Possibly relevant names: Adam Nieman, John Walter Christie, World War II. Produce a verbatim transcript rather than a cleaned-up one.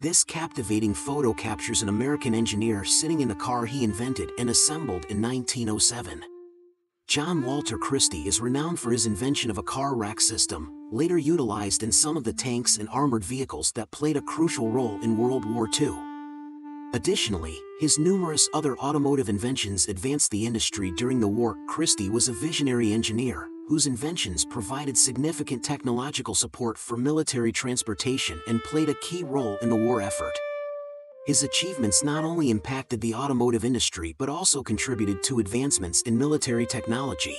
This captivating photo captures an American engineer sitting in the car he invented and assembled in nineteen oh seven. John Walter Christie is renowned for his invention of a car rack system, later utilized in some of the tanks and armored vehicles that played a crucial role in World War Two. Additionally, his numerous other automotive inventions advanced the industry during the war. Christie was a visionary engineer whose inventions provided significant technological support for military transportation and played a key role in the war effort. His achievements not only impacted the automotive industry but also contributed to advancements in military technology.